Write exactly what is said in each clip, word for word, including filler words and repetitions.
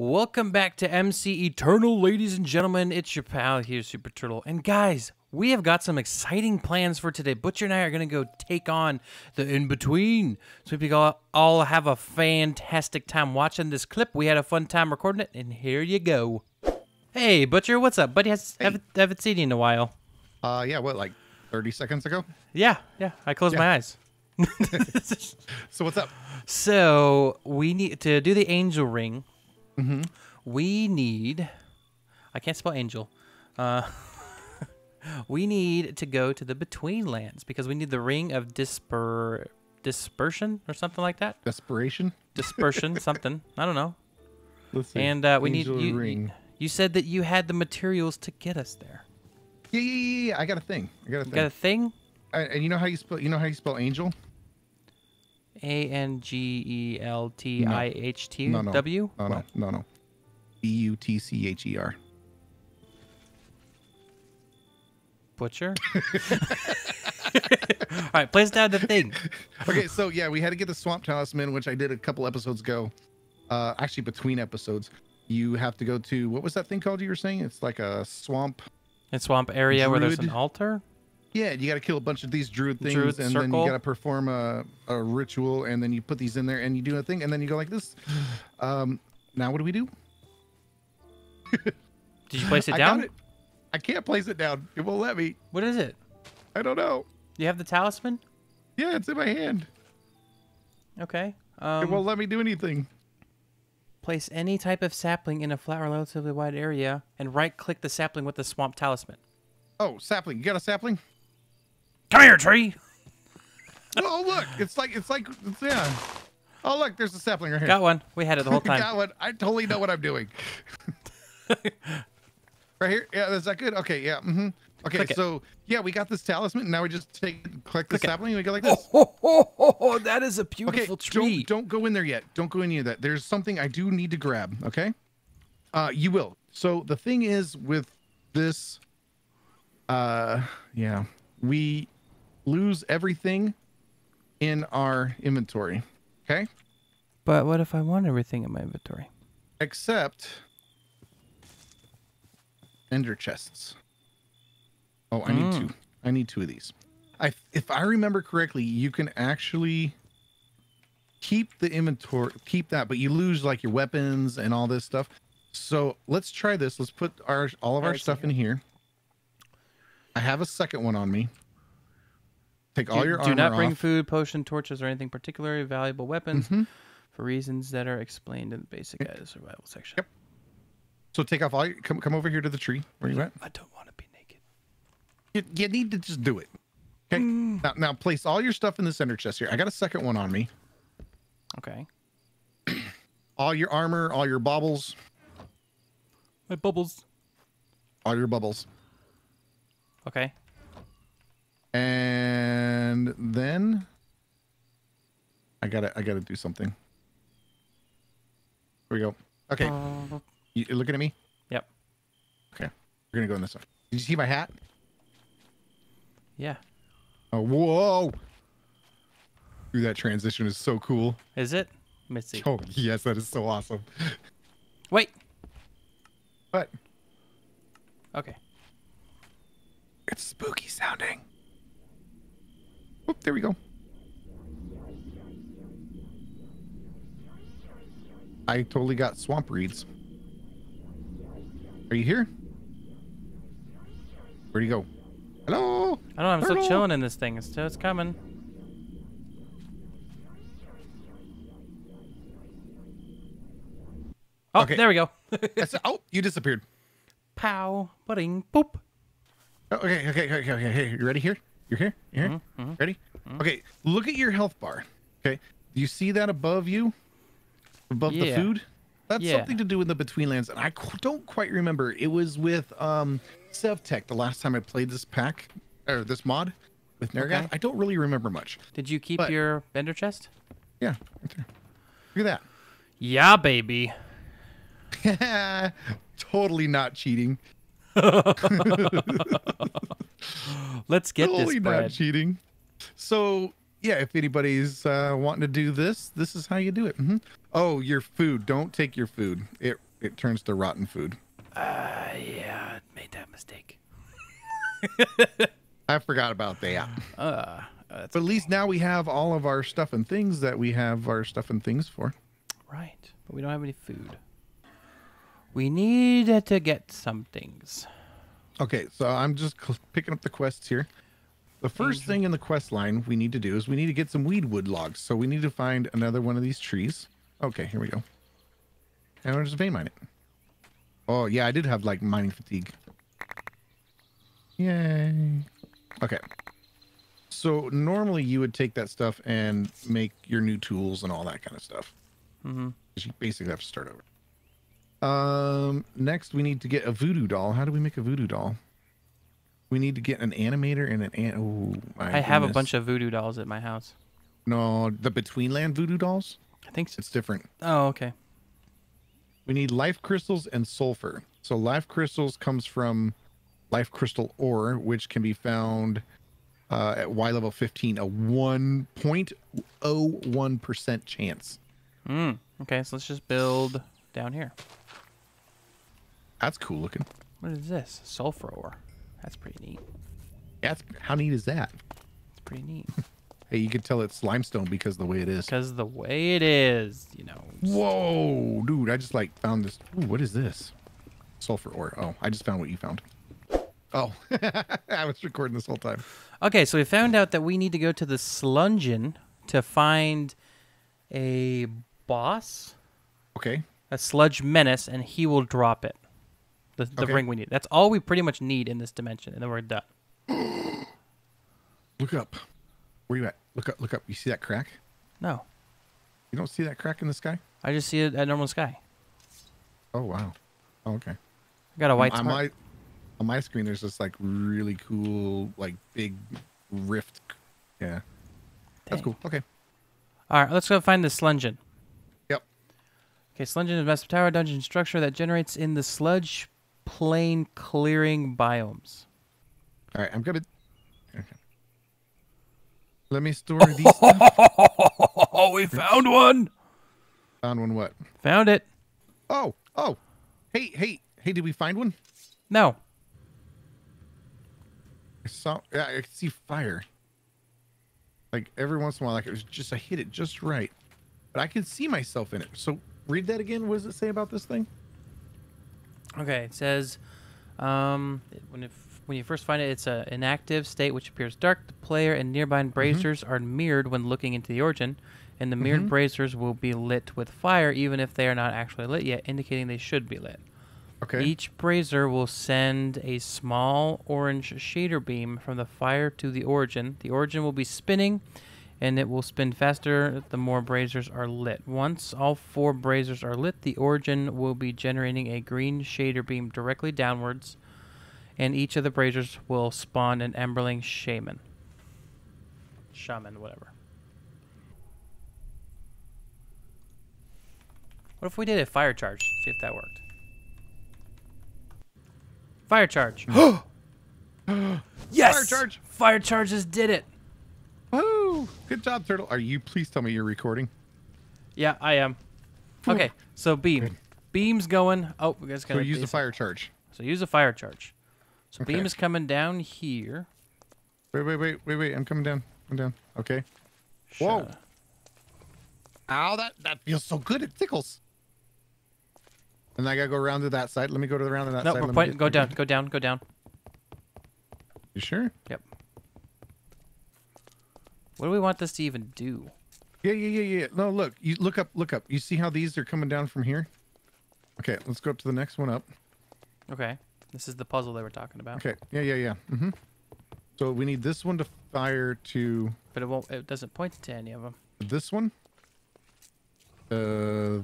Welcome back to M C Eternal, ladies and gentlemen. It's your pal here, Super Turtle. And guys, we have got some exciting plans for today. Butcher and I are going to go take on the in-between. So we can all have a fantastic time watching this clip. We had a fun time recording it, and here you go. Hey, Butcher, what's up? Buddy, I hey. haven't, haven't seen you in a while. Uh, yeah, what, like thirty seconds ago? Yeah, yeah, I closed yeah. my eyes. So what's up? So we need to do the angel ring. Mm-hmm. We need, I can't spell angel, uh, we need to go to the Betweenlands because we need the ring of disper, dispersion or something like that. Desperation? Dispersion, something. I don't know. Let's see. And uh, we angel need, you, ring. you said that you had the materials to get us there. Yeah, yeah, yeah, yeah. I got a thing. I got a thing. You got a thing? I, and you know how you spell, you know how you spell angel? A N G E L T I H T W? No, no, no, no, no. B U T C H E R. Butcher? All right, place down the thing. Okay, so yeah, we had to get the Swamp Talisman, which I did a couple episodes ago. Uh, actually, between episodes. You have to go to, what was that thing called you were saying? It's like a swamp. A swamp area druid. Where there's an altar? Yeah, you got to kill a bunch of these druid things, druid and circle. then you got to perform a, a ritual, and then you put these in there, and you do a thing, and then you go like this. Um, now what do we do? Did you place it I down? It. I can't place it down. It won't let me. What is it? I don't know. You have the talisman? Yeah, it's in my hand. Okay. Um, it won't let me do anything. Place any type of sapling in a flat or relatively wide area, and right-click the sapling with the swamp talisman. Oh, sapling. You got a sapling? Come here, tree. Oh, look, it's like it's like it's, yeah. Oh, look, there's a sapling right here. Got one. We had it the whole time. Got one. I totally know what I'm doing. Right here. Yeah, is that good? Okay, yeah. Mm-hmm. Okay, click so it. yeah, we got this talisman. Now we just take click, click the sapling it. and we go like this. Oh, oh, oh, oh, that is a beautiful okay, tree. Don't, don't go in there yet. Don't go in near that. There's something I do need to grab. Okay. Uh, you will. So the thing is with this, uh, yeah, we lose everything in our inventory. Okay. But what if I want everything in my inventory? Except ender chests. Oh, I mm. need two. I need two of these. I, if I remember correctly, you can actually keep the inventory, keep that, but you lose like your weapons and all this stuff. So let's try this. Let's put our all of our right, stuff in here. I have a second one on me. Take all do, your armor off. Do not bring off. food, potion, torches, or anything particularly valuable weapons mm-hmm. for reasons that are explained in the basic guide to survival section. Yep. So take off all your. Come, come over here to the tree. Where you at? I don't want to be naked. You, you need to just do it. Okay. Mm. Now, now place all your stuff in the center chest here. I got a second one on me. Okay. All your armor, all your baubles. My bubbles. All your bubbles. Okay. And then I gotta, I gotta do something. Here we go. Okay. Uh, you looking at me? Yep. Okay. We're gonna go in this one. Did you see my hat? Yeah. Oh, whoa. Dude, that transition is so cool. Is it? Let me see. Oh, yes. That is so awesome. Wait. What? Okay. It's spooky sounding. Oop, there we go. I totally got swamp reeds. Are you here? Where'd you go? Hello? I don't know. I'm Hello? still chilling in this thing. It's, it's coming. Oh, okay. There we go. Oh, you disappeared. Pow. Ba-ding, boop. Oh, okay, okay, okay, okay. Hey, you ready here? You're here? You're here? Mm-hmm. Ready? Mm-hmm. Okay, look at your health bar. Okay, do you see that above you? Above yeah. the food? That's yeah. something to do with the Betweenlands, and I don't quite remember. It was with um, Sevtech the last time I played this pack, or this mod with Nergath. Okay. I don't really remember much. Did you keep but, your vendor chest? Yeah, right there. Look at that. Yeah, baby. Totally not cheating. Let's get totally this bread. Not cheating. So yeah, if anybody's uh wanting to do this, this is how you do it. Mm-hmm. Oh, your food. Don't take your food. It it turns to rotten food. Uh, yeah, I made that mistake. I forgot about that. Uh, that's but at okay. least now we have all of our stuff and things that we have our stuff and things for. Right, but we don't have any food. We need to get some things. Okay, so I'm just picking up the quests here. The first Angel. thing in the quest line we need to do is we need to get some weed wood logs. So we need to find another one of these trees. Okay, here we go. And we'll just vein mine it. Oh, yeah, I did have, like, mining fatigue. Yay. Okay. So normally you would take that stuff and make your new tools and all that kind of stuff. Mm-hmm. You basically have to start over. Um, next we need to get a voodoo doll. How do we make a voodoo doll? We need to get an animator and an an oh my I have goodness. a bunch of voodoo dolls at my house. No, the Betweenland voodoo dolls? I think so. It's different. Oh, okay. We need life crystals and sulfur. So life crystals comes from life crystal ore, which can be found uh, at Y level fifteen, a one point oh one percent chance. Mm, okay, so let's just build down here. That's cool looking. What is this? Sulfur ore. That's pretty neat. That's how neat is that? It's pretty neat. Hey, you can tell it's limestone because of the way it is. Because of the way it is, you know. Whoa, dude! I just like found this. Ooh, what is this? Sulfur ore. Oh, I just found what you found. Oh, I was recording this whole time. Okay, so we found out that we need to go to the slungeon to find a boss. Okay. A sludge menace, and he will drop it. The, the okay. ring we need. That's all we pretty much need in this dimension, and then we're done. Look up. Where you at? Look up. Look up. You see that crack? No. You don't see that crack in the sky? I just see it at normal sky. Oh wow. Oh, okay. I got a white. On, on my on my screen, there's this like really cool like big rift. Yeah. Dang. That's cool. Okay. All right. Let's go find the slungeon. Yep. Okay. Slungeon is a massive tower dungeon structure that generates in the sludge plain clearing biomes. All right, I'm gonna okay. let me store these. Oh, we found one. Found one what? Found it. Oh, oh. Hey, hey, hey, did we find one? No. I saw yeah, I could see fire. Like every once in a while, like it was just I hit it just right. But I could see myself in it. So read that again. What does it say about this thing? Okay, it says, um, when, it when you first find it, it's a, an inactive state which appears dark. The player and nearby braziers mm-hmm. are mirrored when looking into the origin, and the mirrored mm-hmm. braziers will be lit with fire even if they are not actually lit yet, indicating they should be lit. Okay. Each brazier will send a small orange shader beam from the fire to the origin. The origin will be spinning, and it will spin faster the more braziers are lit. Once all four braziers are lit, the origin will be generating a green shader beam directly downwards, and each of the braziers will spawn an emberling shaman. Shaman, whatever. What if we did a fire charge? See if that worked. Fire charge. Yes! Fire charge! Fire charges did it! Woo! Good job, Turtle. Are you? Please tell me you're recording. Yeah, I am. Okay, so beam. Good. Beam's going. Oh, we guys gotta so use the fire charge. So use the fire charge. So okay. beam is coming down here. Wait, wait, wait, wait, wait! I'm coming down. I'm down. Okay. Shut Whoa! Up. Ow! That that feels so good. It tickles. And I gotta go around to that side. Let me go to the round to that no, side. No, we're pointing. Go okay. down. Go down. Go down. You sure? Yep. What do we want this to even do? Yeah, yeah, yeah, yeah. No, look. You look up, look up. You see how these are coming down from here? Okay, let's go up to the next one up. Okay. This is the puzzle they were talking about. Okay. Yeah, yeah, yeah. Mm-hmm. So we need this one to fire to... But it won't. It doesn't point to any of them. This one? Uh...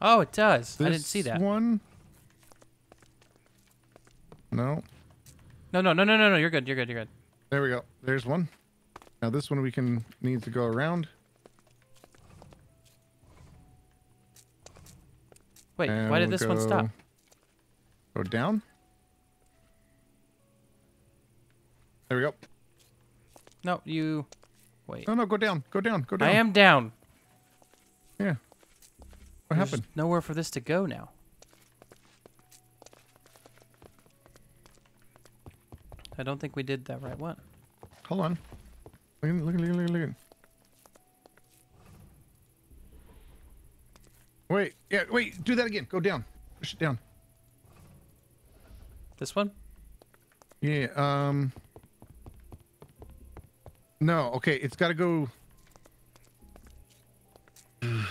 Oh, it does. This I didn't see that. one? No. No, no, no, no, no, no. You're good. You're good. You're good. There we go. There's one. Now this one we can need to go around. Wait, and why did we'll this go, one stop? Go down. There we go. No, you wait. No, no, go down. Go down. Go down. I am down. Yeah. What There's happened? Nowhere for this to go now. I don't think we did that right one. Hold on. Look at, look at, look at, look at. Wait, yeah, wait, do that again. Go down. Push it down. This one? Yeah, um... No, okay, it's gotta go... I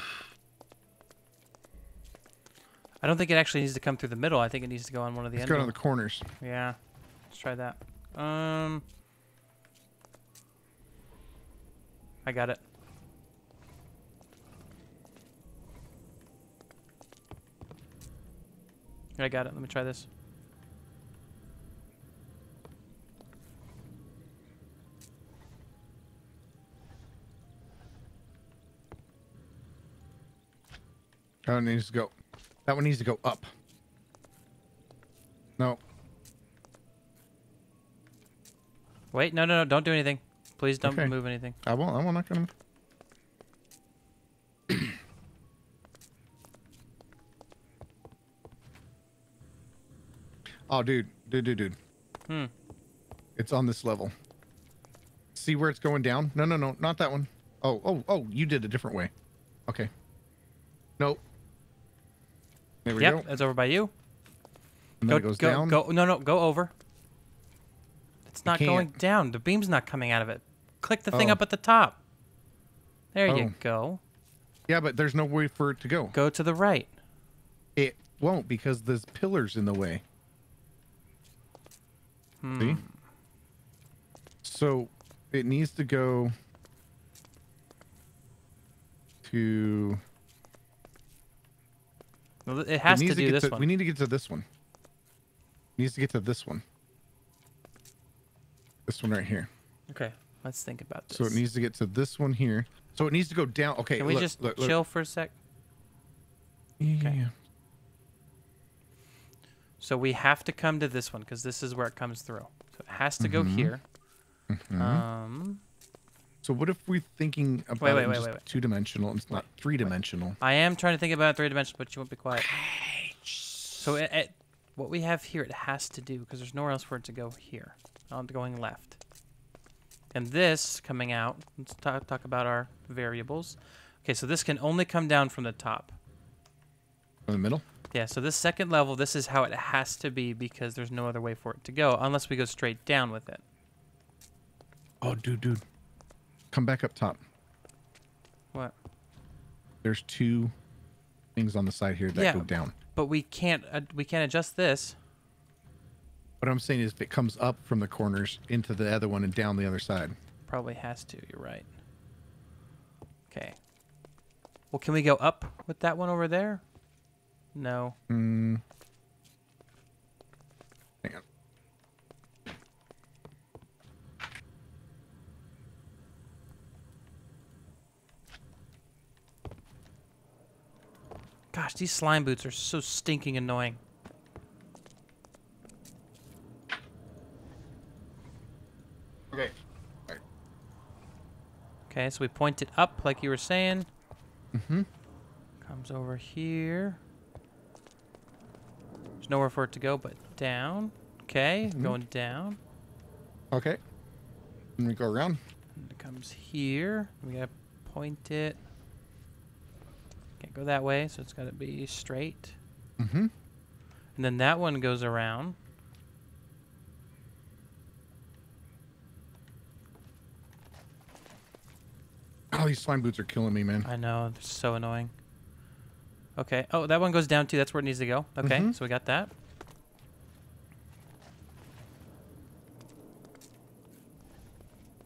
don't think it actually needs to come through the middle. I think it needs to go on one of the ends. It's going on the corners. Yeah. Let's try that. Um... I got it. I got it. Let me try this. That one needs to go. That one needs to go up. No. Wait, no, no, no. Don't do anything. Please don't okay. move anything. I won't. I won't. I'm not going to move. Oh, dude, dude, dude, dude. Hmm. It's on this level. See where it's going down? No, no, no, not that one. Oh, oh, oh, you did a different way. Okay. Nope. There we yep, go. Yep, that's over by you. And then go, it goes go, down. Go, no, no, go over. It's not going down. The beam's not coming out of it. Click the thing oh. up at the top. There oh. you go. Yeah, but there's no way for it to go. Go to the right. It won't because there's pillars in the way. Hmm. See? So it needs to go to. Well, it has it to do to this to, one. We need to get to this one. It needs to get to this one. This one right here. Okay, let's think about this. So it needs to get to this one here. So it needs to go down. Okay, can we look, just look, look. chill for a sec? Yeah. Okay. So we have to come to this one because this is where it comes through. So it has to go mm-hmm. here. Mm-hmm. Um. So what if we're thinking about wait, wait, wait, wait, wait. two-dimensional? It's not three-dimensional. I am trying to think about three-dimensional, but you won't be quiet. So it, it, what we have here, it has to do because there's nowhere else for it to go here. I'm going left. And this coming out, let's talk, talk about our variables. Okay, so this can only come down from the top. From the middle? Yeah, so this second level, this is how it has to be because there's no other way for it to go unless we go straight down with it. Oh, dude, dude. Come back up top. What? There's two things on the side here that yeah, go down. But we can't uh, we can't adjust this. What I'm saying is if it comes up from the corners into the other one and down the other side. Probably has to, you're right. Okay. Well, can we go up with that one over there? No. Mm. Hang on. Gosh, these slime boots are so stinking annoying. Okay. All right. Okay, so we point it up like you were saying. Mm-hmm. Comes over here. Nowhere for it to go but down. Okay, mm-hmm. going down. Okay. Let me go around. And it comes here. We gotta point it. Can't go that way, so it's gotta be straight. Mm-hmm. And then that one goes around. Oh, these slime boots are killing me, man. I know, they're so annoying. Okay. Oh, that one goes down, too. That's where it needs to go. Okay, mm-hmm. so we got that.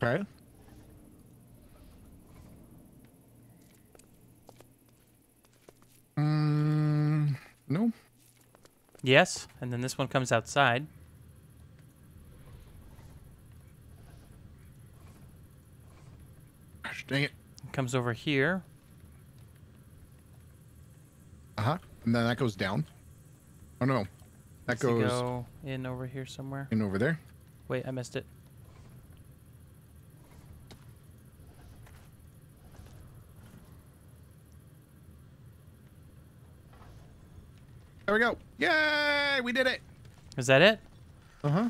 Okay. Mm, no. Yes, and then this one comes outside. Gosh, dang it. It comes over here. Uh-huh. And then that goes down. Oh, no. That Does goes... Go in over here somewhere. In over there. Wait, I missed it. There we go. Yay! We did it! Is that it? Uh-huh.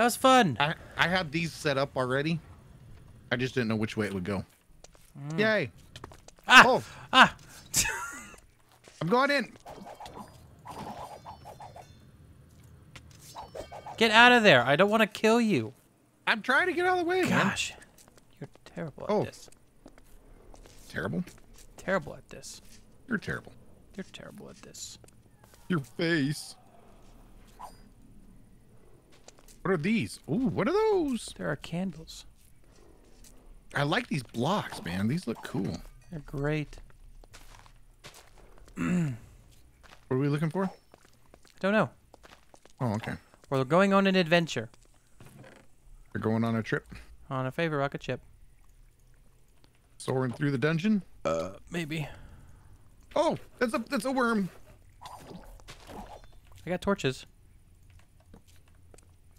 That was fun. I, I had these set up already. I just didn't know which way it would go. Mm. Yay. Ah. Oh. Ah. I'm going in. Get out of there. I don't want to kill you. I'm trying to get out of the way, Gosh. man. Gosh. You're terrible at oh. this. Terrible? Terrible at this. You're terrible. You're terrible at this. Your face. What are these? Ooh, what are those? There are candles. I like these blocks, man. These look cool. They're great. What are we looking for? I don't know. Oh, okay. We're going on an adventure. We're going on a trip. On a favorite rocket ship. Soaring through the dungeon? Uh, maybe. Oh, that's a that's a worm. I got torches.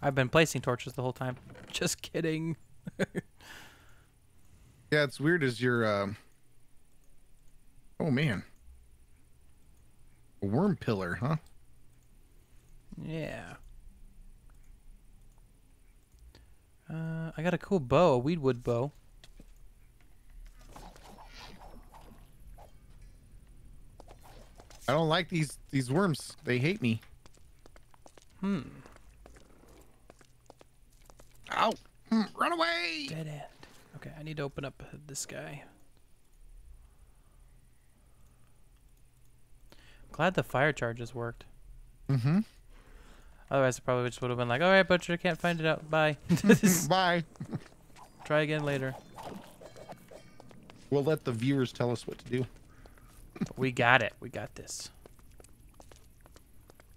I've been placing torches the whole time. Just kidding. Yeah, it's weird as your. Um... Oh man. A worm pillar, huh? Yeah. Uh, I got a cool bow, a weedwood bow. I don't like these these worms. They hate me. Hmm. Ow! Mm, run away! Dead end. Okay, I need to open up this guy. Glad the fire charges worked. Mm-hmm. Otherwise, I probably just would have been like, all right, Butcher, can't find it out. Bye. Bye. Try again later. We'll let the viewers tell us what to do. We got it. We got this.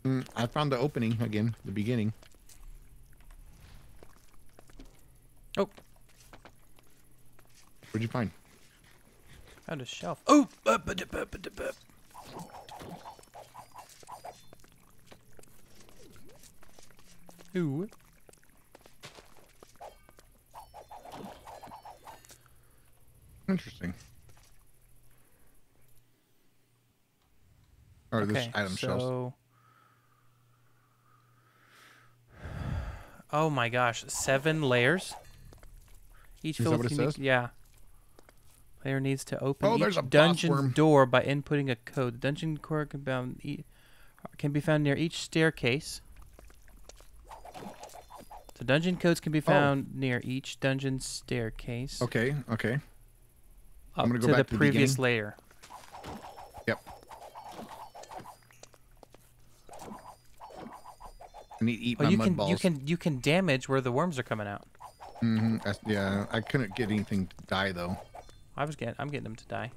Mm, I found the opening again, the beginning. Oh. What'd you find? Found a shelf. Oh! Ooh. Interesting. Or okay, this item so... shelves. Oh my gosh, seven layers. Each Is that what it says? Yeah. Player needs to open oh, each dungeon door by inputting a code. The dungeon core can be found, e can be found near each staircase. The dungeon codes can be found oh. near each dungeon staircase. Okay, okay. I'm gonna go to back the to previous the layer. Yep. I need to eat oh, my you mud can, balls. You can you can damage where the worms are coming out. Mm-hmm. I, yeah, I couldn't get anything to die though. I was getting I'm getting them to die.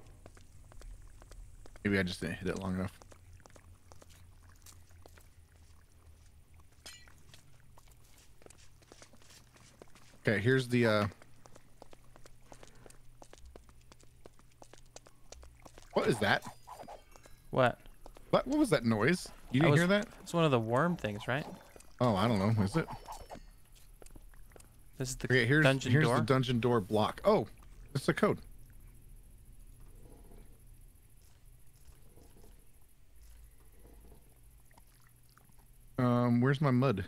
Maybe I just didn't hit it long enough. Okay, here's the, uh... What is that? What? What, what was that noise? You didn't was, hear that? It's one of the worm things, right? Oh, I don't know. Is it? This is the okay, here's, dungeon here's door? Here's the dungeon door block. Oh, it's the code. Um, where's my mud?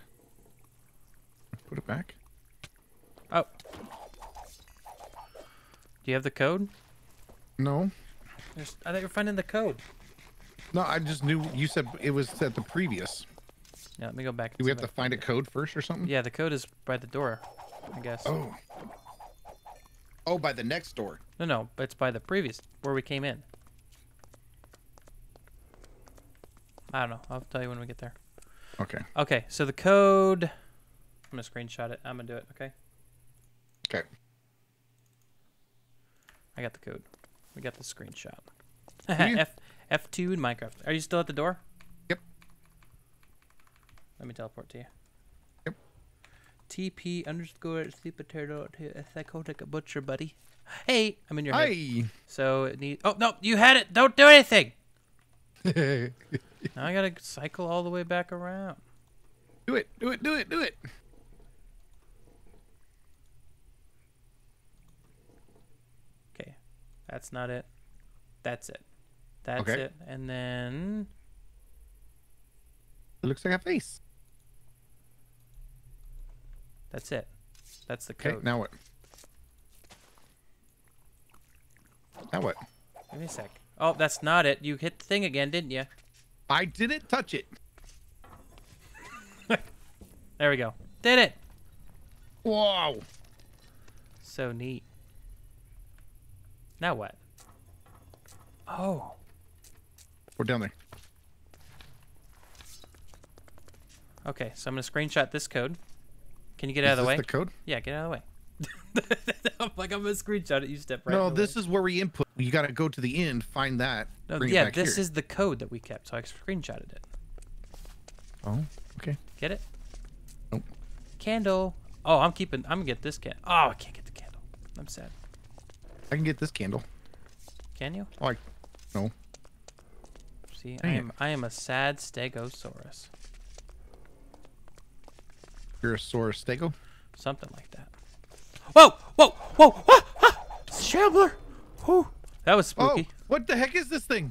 Put it back. Oh. Do you have the code? No. There's, I thought you were finding the code. No, I just knew you said it was at the previous. Yeah, let me go back. Do we have to find a code first or something? Yeah, the code is by the door, I guess. Oh. Oh, by the next door. No, no, but it's by the previous, where we came in. I don't know. I'll tell you when we get there. Okay. Okay, so the code... I'm going to screenshot it. I'm going to do it, okay? Okay. I got the code. We got the screenshot. F F two in Minecraft. Are you still at the door? Yep. Let me teleport to you. Yep. T P underscore Super Turtle to a Psychotic Butcher, buddy. Hey, I'm in your head. Hey. So it needs. Oh no, you had it. Don't do anything. Now I gotta cycle all the way back around. Do it. Do it. Do it. Do it. That's not it. That's it. That's okay. it. And then... It looks like a face. That's it. That's the code. Okay, now what? Now what? Give me a sec. Oh, that's not it. You hit the thing again, didn't you? I didn't touch it. There we go. Did it. Whoa. So neat. Now what? Oh. We're down there. Okay, so I'm going to screenshot this code. Can you get out of the way? Is this the code? Yeah, get out of the way. I'm like, I'm going to screenshot it. You step right. No, this is where we input. You got to go to the end, find that. No, bring yeah, it back this here. Is the code that we kept, so I screenshotted it. Oh, okay. Get it? Nope. Candle. Oh, I'm keeping. I'm going to get this candle. Oh, I can't get the candle. I'm sad. I can get this candle. Can you? Oh, I, no. See, Dang I am, I am a sad stegosaurus. You're a saurus stego? Something like that. Whoa! Whoa! Whoa! Ah, ah, Shambler! Whew. That was spooky. Oh, what the heck is this thing?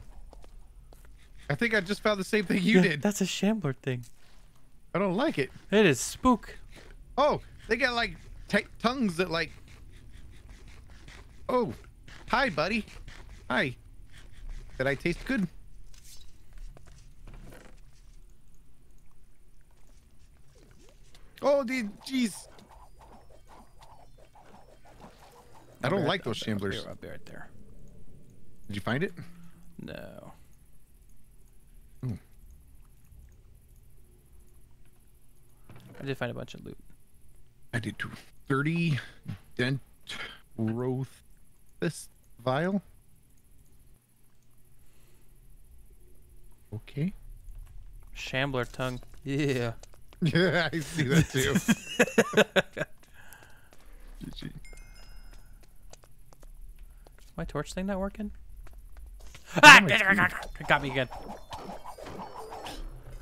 I think I just found the same thing you yeah, did. That's a Shambler thing. I don't like it. It is spook. Oh, they got like t tongues that like... Oh, hi, buddy. Hi. Did I taste good? Oh, dude, jeez. I don't like those shamblers. I'll be right there. Did you find it? No. Hmm. I did find a bunch of loot. I did too. thirty dentrothis vial. Okay. Shambler tongue. Yeah. Yeah, I see that too. G G. Is my torch thing not working? Ah! It got me again.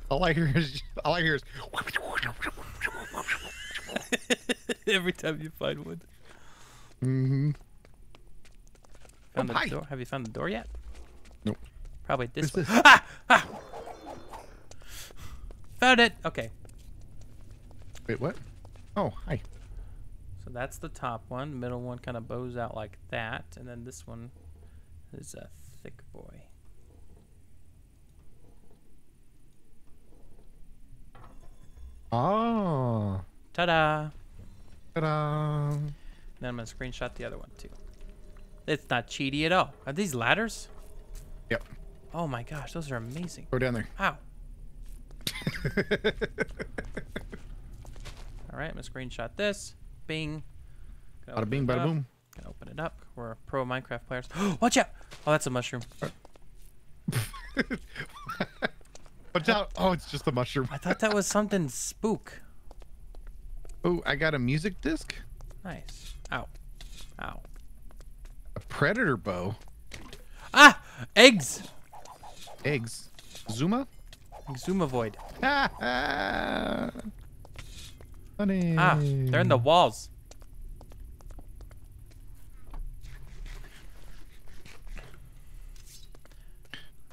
All I hear is all I hear is every time you find wood. Mm-hmm. Found oh, the hi. door. Have you found the door yet? Nope. Probably this Where's one. This? Ah! Ah! Found it. Okay. Wait, what? Oh, hi. So that's the top one. The middle one kind of bows out like that. And then this one is a thick boy. Oh. Ta-da. Ta-da. Now I'm going to screenshot the other one, too. It's not cheaty at all. Are these ladders? Yep. Oh, my gosh. Those are amazing. Go down there. Ow. All right, I'm going to screenshot this. Bing. Bada bing, bada boom. Going to open it up. We're pro Minecraft players. Watch out. Oh, that's a mushroom. Watch out. Oh, it's just a mushroom. I thought that was something spook. Oh, I got a music disc. Nice. Ow. Ow. A predator bow. Ah, eggs. Eggs. Zuma? Zuma void. Ah. Funny. Ah, they're in the walls.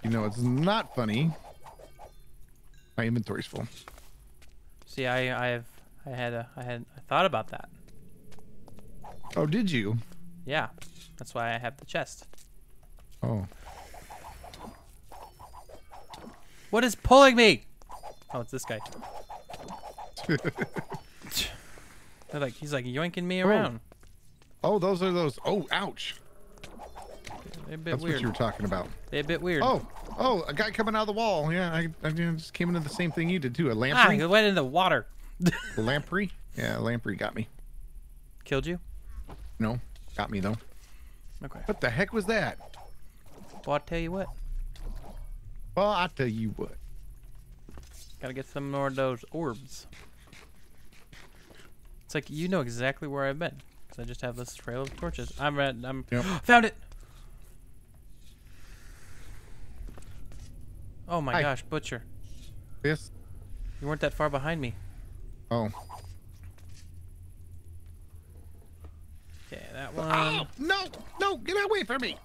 You know, it's not funny. My inventory's full. See, I, I've, I had, a, I had, I thought about that. Oh, did you? Yeah, that's why I have the chest. Oh. What is pulling me? Oh, it's this guy. They're like, he's like yoinking me around. Oh, oh those are those. Oh, ouch. They're a bit That's weird. What you were talking about. They're a bit weird. Oh, oh, a guy coming out of the wall. Yeah, I, I just came into the same thing you did too. A lamprey. Ah, it went in the water. Lamprey? Yeah, lamprey got me. Killed you? No, got me though. Okay. What the heck was that? Well, I'll tell you what. Well, I'll tell you what. Gotta get some more of those orbs. It's like you know exactly where I've been because I just have this trail of torches. I'm at. I'm yep. Found it. Oh my Hi. gosh, Butcher. Yes. You weren't that far behind me. Oh. Okay, that one. Oh no! No! Get away from me!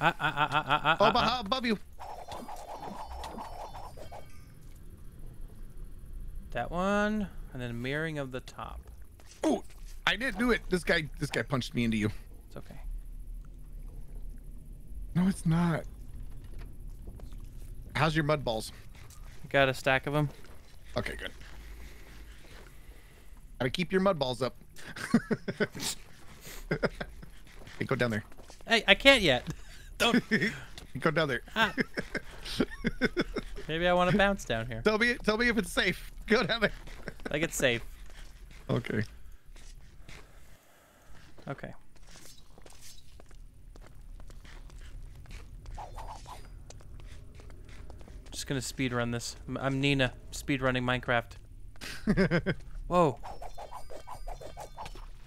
Ah ah ah ah ah! Oh, ah, above ah. you. That one, and then mirroring of the top. Oh, I didn't do it. This guy, this guy punched me into you. It's okay. No, it's not. How's your mud balls? Got a stack of them. Okay, good. Gotta keep your mud balls up. Hey, go down there. Hey, I can't yet. Don't. Go down there. Ah. Maybe I want to bounce down here. Tell me, tell me if it's safe. Go down there. Like it's safe. Okay. Okay. Just gonna speed run this. I'm Nina, speed running Minecraft. Whoa.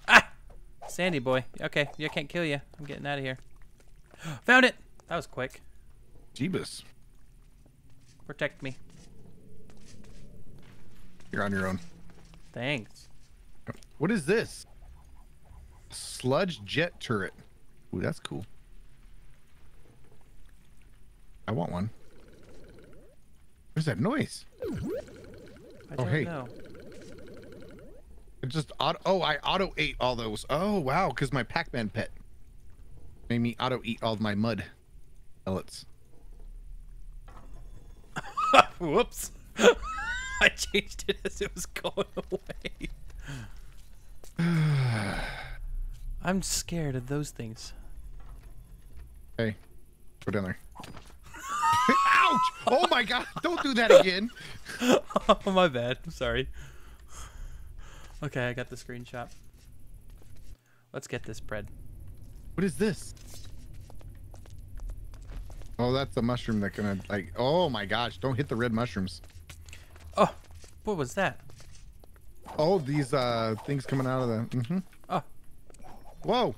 Ah, Sandy boy. Okay, I can't kill you. I'm getting out of here. Found it. That was quick. Jeebus. Protect me. You're on your own. Thanks. What is this? Sludge jet turret. Ooh, that's cool. I want one. What's that noise? I oh, don't hey. know. It just auto. Oh, I auto ate all those. Oh, wow. Because my Pac-Man pet made me auto eat all of my mud. Pellets. Whoops. I changed it as it was going away. I'm scared of those things. Hey, go down there. Ouch! Oh my god, don't do that again. Oh, my bad. I'm sorry. Okay, I got the screenshot. Let's get this bread. What is this? Oh, that's a mushroom that can, like, oh my gosh, don't hit the red mushrooms. Oh, what was that? Oh, these uh things coming out of the, mm-hmm. Oh. Whoa.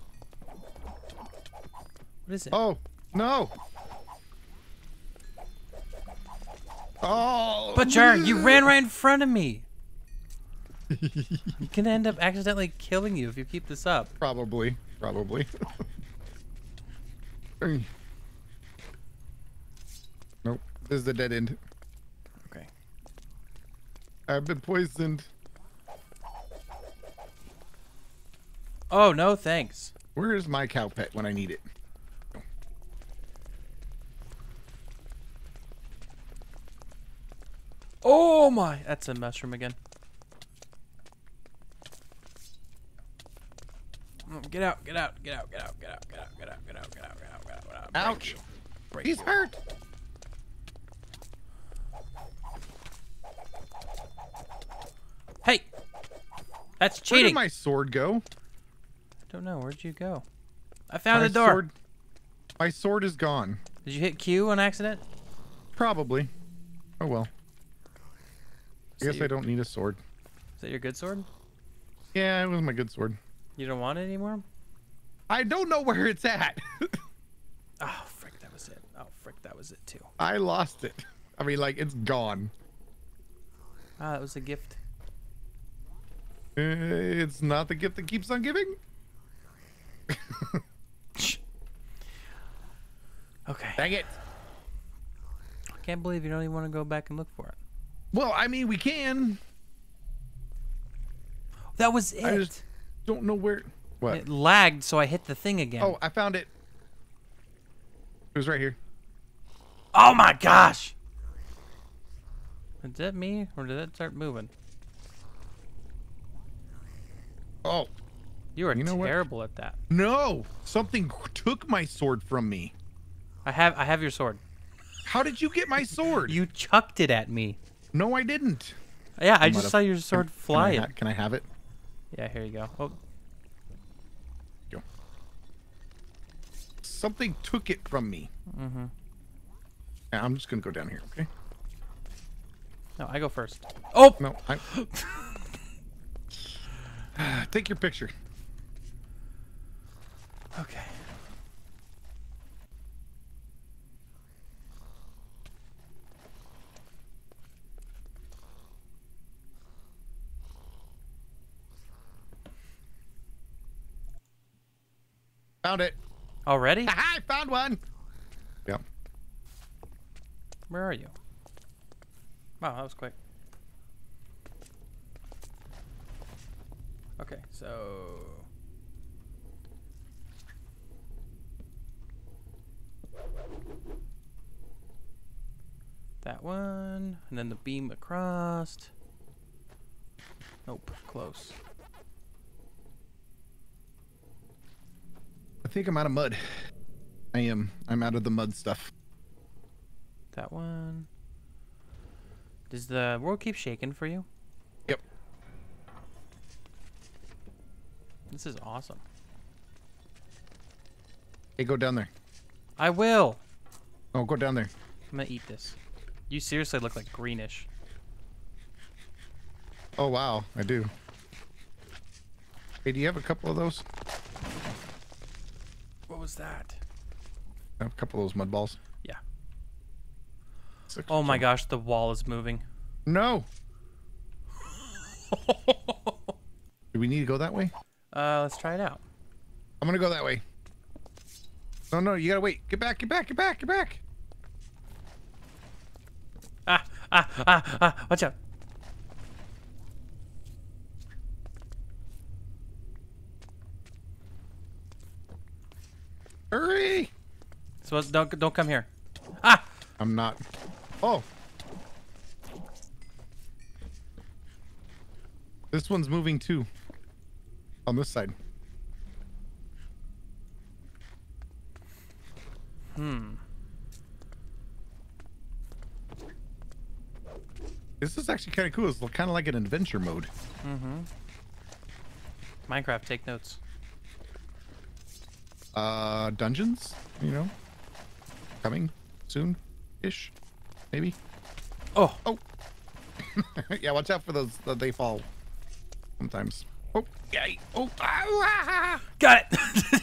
What is it? Oh, no. Oh. Butcher, you ran right in front of me. You can end up accidentally killing you if you keep this up. Probably, probably. Nope. This is the dead end. Okay. I've been poisoned. Oh, no thanks. Where is my cow pet when I need it? Oh. Oh my, that's a mushroom again. Get out, get out, get out, get out, get out, get out, get out, get out, get out, get out, get out, get out. Ouch. Break. He's hurt. Hey, that's cheating. Where did my sword go? I don't know. Where'd you go? I found the door. Sword, my sword is gone. Did you hit Q on accident? Probably. Oh well. I guess I don't need a sword. Is that your good sword? Yeah, it was my good sword. You don't want it anymore? I don't know where it's at. Oh frick, that was it. Oh frick, that was it too. I lost it. I mean, like, it's gone. Ah, that was a gift. It's not the gift that keeps on giving. Okay. Dang it. I can't believe you don't even want to go back and look for it. Well, I mean, we can. That was it. I just don't know where. What? It lagged, so I hit the thing again. Oh, I found it. It was right here. Oh my gosh. Is that me, or did that start moving? Oh, you are you know terrible what? at that. No, something took my sword from me. I have, I have your sword. How did you get my sword? You chucked it at me. No, I didn't. Yeah, I, I just saw your sword fly. Can, can I have it? Yeah, here you go. Oh, go. Something took it from me. Mm-hmm. Yeah, I'm just gonna go down here, okay? No, I go first. Oh no, I. Take your picture. Okay. Found it. Already? I found one. Yeah. Where are you? Wow, that was quick. Okay, so that one, and then the beam across. Nope, close. I think I'm out of mud. I am. I'm out of the mud stuff. That one. Does the world keep shaking for you? Yep. This is awesome. Hey, go down there. I will. Oh, go down there. I'm gonna eat this. You seriously look like greenish. Oh, wow. I do. Hey, do you have a couple of those? What was that? I have a couple of those mud balls. Yeah. Oh my gosh, the wall is moving. No. Do we need to go that way? Uh, let's try it out. I'm gonna go that way. No, no, you gotta wait. Get back, get back, get back, get back. Ah, ah, ah, ah, watch out. Hurry. So don't don't come here. Ah. I'm not. Oh. This one's moving too. On this side. Hmm. This is actually kind of cool. It's kind of like an adventure mode. Mm-hmm. Minecraft, take notes. Uh, dungeons, you know, coming soon. Ish, maybe. Oh, oh. Yeah, watch out for those. Uh, they fall sometimes. Oh, yeah. Oh, ah, ah. Got it.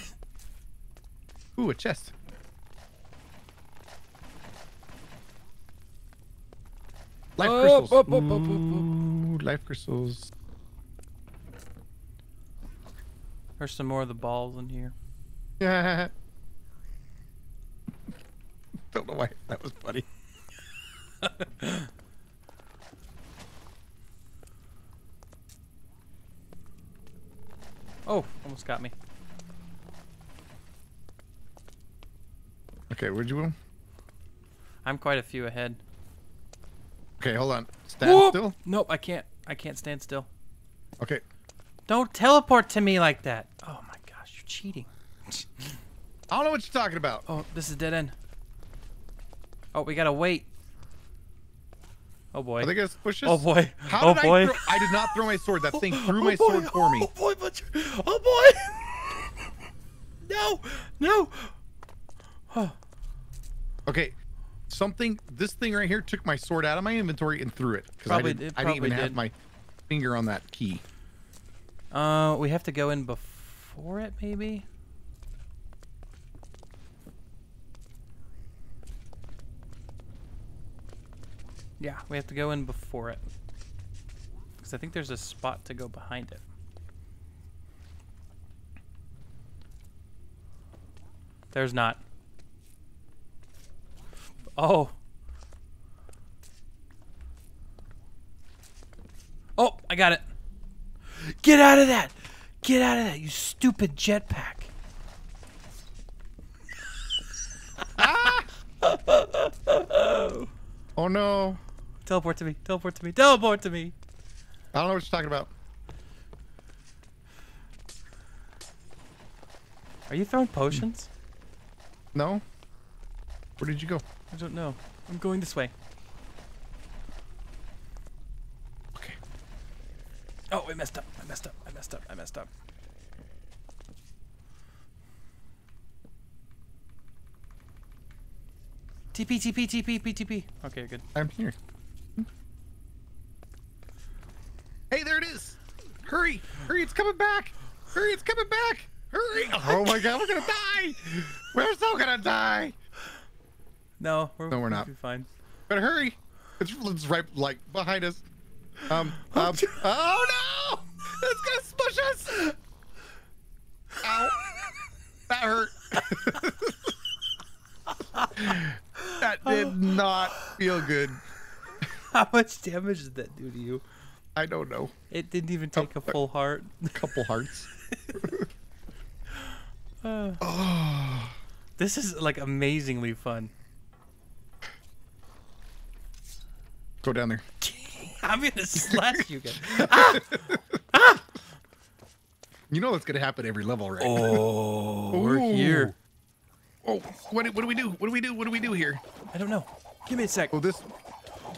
Ooh, a chest. Life oh, crystals. Oh, oh, oh, Ooh, life crystals. There's some more of the balls in here. Yeah. Don't know why that was funny. Oh, almost got me. Okay, where'd you go? I'm quite a few ahead. Okay, hold on. Stand Whoop! Still? Nope, I can't. I can't stand still. Okay. Don't teleport to me like that. Oh my gosh, you're cheating. I don't know what you're talking about. Oh, this is dead end. Oh, we gotta wait. Oh boy. Are they gonna push us? Oh boy. How oh did boy. I, throw, I did not throw my sword. That thing threw oh, my boy. sword for me. Oh boy, Butcher. Oh boy. No, no. Oh. Okay. Something. This thing right here took my sword out of my inventory and threw it because I didn't. I didn't even did. have my finger on that key. Uh, we have to go in before it, maybe. Yeah, we have to go in before it. Because I think there's a spot to go behind it. There's not. Oh. Oh, I got it. Get out of that. Get out of that, you stupid jetpack. Ah! Oh no. Teleport to me. Teleport to me. Teleport to me. I don't know what you're talking about. Are you throwing potions? No. Where did you go? I don't know. I'm going this way. Okay. Oh, I messed up. I messed up. I messed up. I messed up. T P, T P, T P, T P. Okay, good. I'm here. Hey, there it is! Hurry! Hurry, it's coming back! Hurry, it's coming back! Hurry! Oh my god, we're gonna die! We're so gonna die! No, we're, no, we're not. We're fine. But hurry! It's, it's right, like, behind us. Um, um, oh no! It's gonna smush us! Ow. That hurt. That did not feel good. How much damage did that do to you? I don't know. It didn't even take oh, a full heart. A couple hearts. uh, oh. This is like amazingly fun. Go down there. I'm gonna slash you guys. Ah! Ah! You know what's gonna happen every level, right? Oh, we're here. Oh, what, what do we do? What do we do? What do we do here? I don't know. Give me a sec. Oh, this.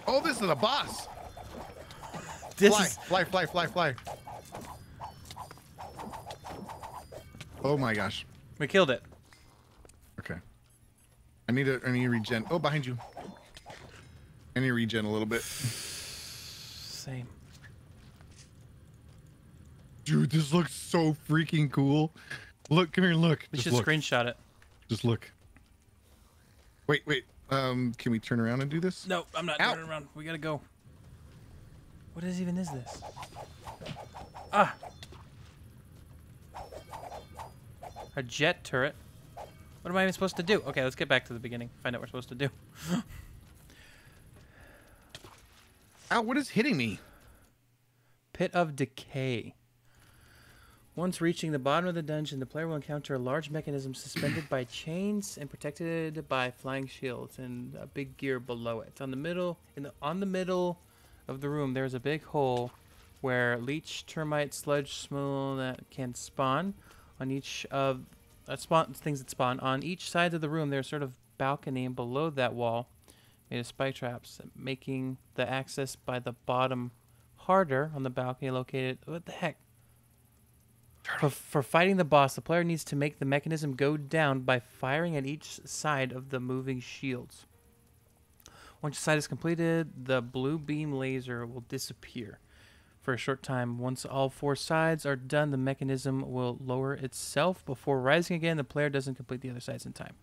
Oh, this is a boss. This fly, is... fly, fly, fly, fly. Oh my gosh. We killed it. Okay. I need to. I need to regen. Oh, behind you. I need to regen a little bit. Same. Dude, this looks so freaking cool. Look, come here and look. We Just should look. screenshot it. Just look. Wait, wait. Um, can we turn around and do this? No, I'm not Ow. turning around. We gotta go. What is even is this? Ah. A jet turret. What am I even supposed to do? Okay, let's get back to the beginning. Find out what we're supposed to do. Ow, what is hitting me? Pit of Decay. Once reaching the bottom of the dungeon, the player will encounter a large mechanism suspended by chains and protected by flying shields and a big gear below it. On the middle, in the, on the middle of the room, there is a big hole where leech, termite, sludge, smell that can spawn on each of uh, spawn things that spawn on each side of the room. There's sort of balcony, and below that wall, made of spike traps, making the access by the bottom harder. On the balcony located, what the heck? For, for fighting the boss, the player needs to make the mechanism go down by firing at each side of the moving shields. Once the side is completed, the blue beam laser will disappear for a short time. Once all four sides are done, the mechanism will lower itself before rising again. The player doesn't complete the other sides in time.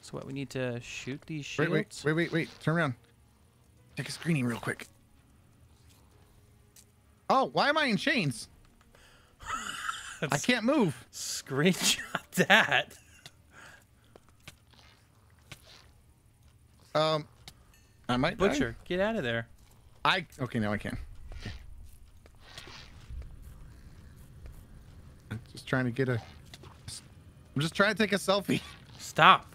So what, we need to shoot these shields? Wait, wait, wait, wait, wait. Turn around. Take a screening real quick. Oh, why am I in chains? I can't move. Screenshot that. Um, I might Butcher, die. Get out of there. I Okay, now I can. Okay. I'm just trying to get a... I'm just trying to take a selfie. Stop.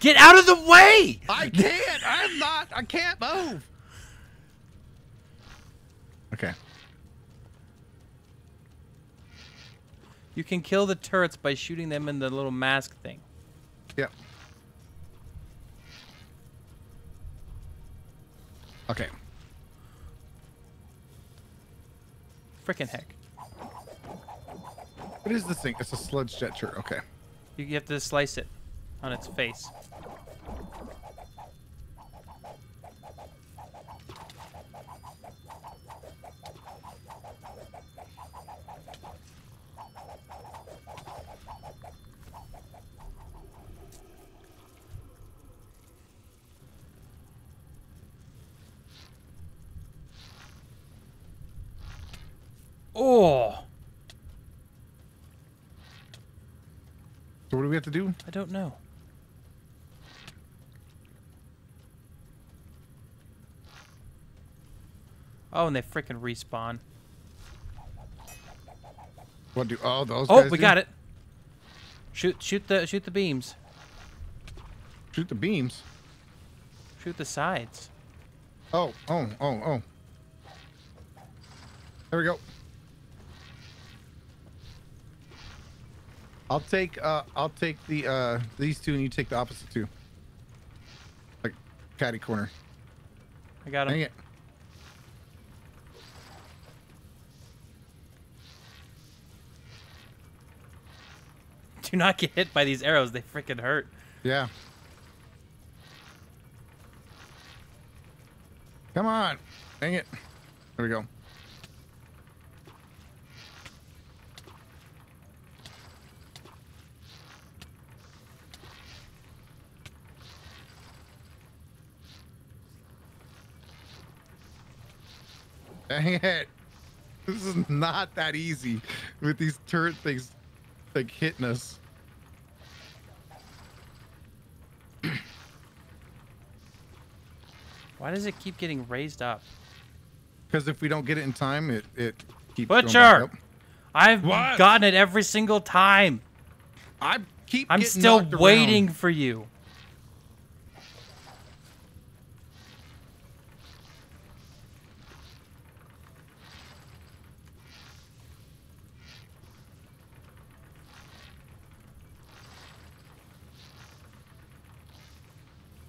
Get out of the way! I can't! I'm not! I can't move! Okay. You can kill the turrets by shooting them in the little mask thing. Yep. Okay. Frickin' heck. What is this thing? It's a sludge jet turret. Okay. You have to slice it on its face. Oh. So what do we have to do? I don't know. Oh, and they freaking respawn. What do all those guys do? Oh, we got it. Shoot, shoot the, shoot the beams. Shoot the beams. Shoot the sides. Oh, oh, oh, oh. There we go. I'll take, uh, I'll take the uh, these two, and you take the opposite two. Like catty corner. I got him. Dang it. Do not get hit by these arrows. They freaking hurt. Yeah. Come on. Dang it. There we go. Dang it. This is not that easy with these turret things like hitting us. Why does it keep getting raised up? Because if we don't get it in time, it it keeps Butcher! Going back up. I've what? gotten it every single time. I keep. I'm getting still waiting around. for you.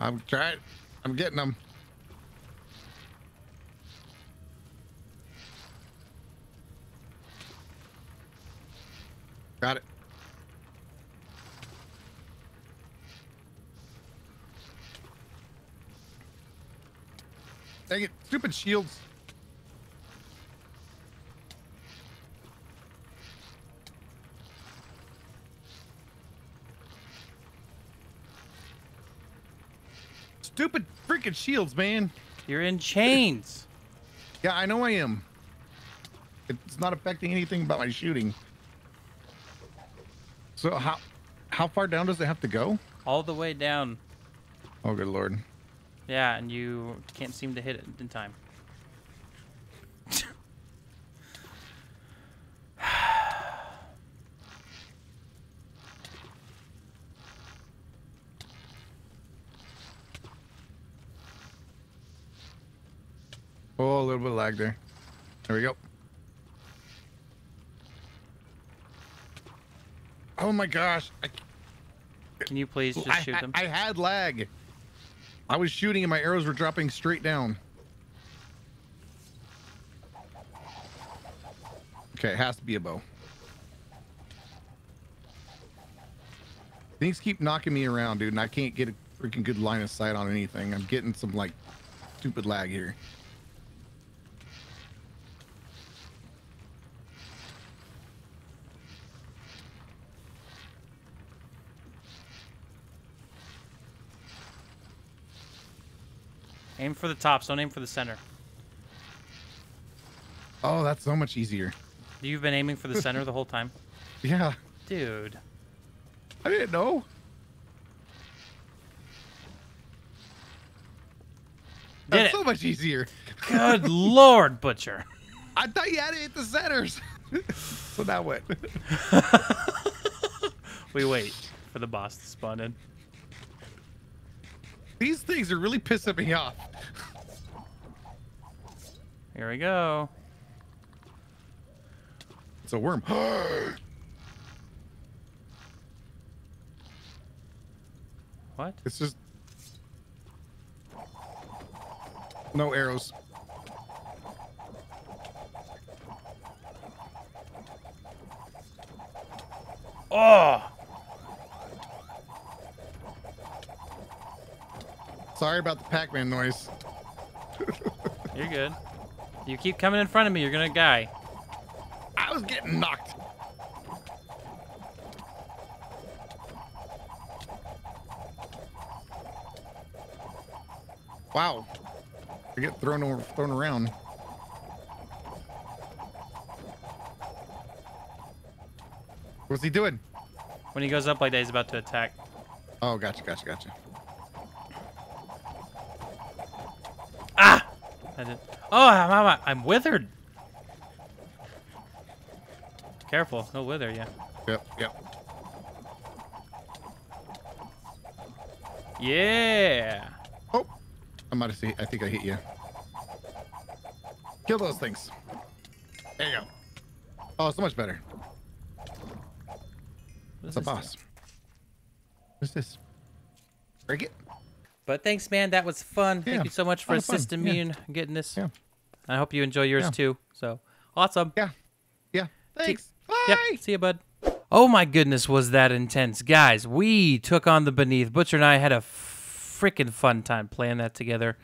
I'm trying. I'm getting them. Got it. Dang it, stupid shields. Stupid freaking shields, man. You're in chains. Yeah, I know I am. It's not affecting anything about my shooting. So how how far down does it have to go? All the way down. Oh, good Lord. Yeah, and you can't seem to hit it in time. Oh, a little bit of lag there. There we go. Oh my gosh. I... Can you please just I, shoot them? I, I had lag. I was shooting and my arrows were dropping straight down. Okay, it has to be a bow. Things keep knocking me around, dude, and I can't get a freaking good line of sight on anything. I'm getting some, like, stupid lag here. Aim for the tops, don't aim for the center. Oh, that's so much easier. You've been aiming for the center the whole time? Yeah. Dude. I didn't know. Did that's it. so much easier. Good Lord, Butcher. I thought you had to hit the centers. So that went. We wait for the boss to spawn in. These things are really pissing me off. Here we go. It's a worm. What? It's just... no arrows. Oh! Sorry about the Pac-Man noise. You're good. You keep coming in front of me, you're gonna die. I was getting knocked. Wow. I get thrown over, thrown around. What's he doing? When he goes up like that, he's about to attack. Oh, gotcha, gotcha, gotcha. Oh, I'm, I'm, I'm withered. Careful, no wither, yeah. Yep, yep. Yeah. Oh, I might have seen. I think I hit you. Kill those things. There you go. Oh, so much better. That's a boss. Thing? What's this? Break it. But thanks, man. That was fun. Yeah. Thank you so much for assisting me yeah. in getting this. Yeah. I hope you enjoy yours yeah. too. So awesome. Yeah. Yeah. Thanks. See, Bye. Yep. See you, bud. Oh my goodness, was that intense, guys? We took on the Beneath. Butcher and I had a freaking fun time playing that together,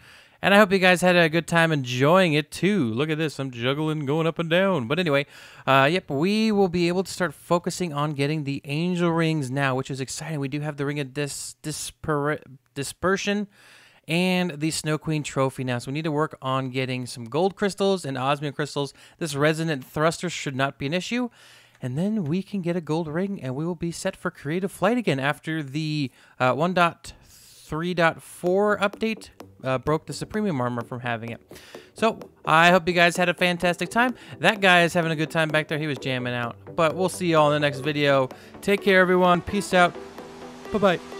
and I hope you guys had a good time enjoying it too. Look at this. I'm juggling, going up and down. But anyway, uh, yep, we will be able to start focusing on getting the angel rings now, which is exciting. We do have the ring of dis disparate. dispersion and the Snow Queen trophy now, so we need to work on getting some gold crystals and osmium crystals. This resonant thruster should not be an issue, and then we can get a gold ring and we will be set for creative flight again after the uh, one point three point four update uh, broke the supremium armor from having it. So I hope you guys had a fantastic time. That guy is having a good time back there. He was jamming out. But we'll see y'all in the next video. Take care, everyone. Peace out. Bye-bye.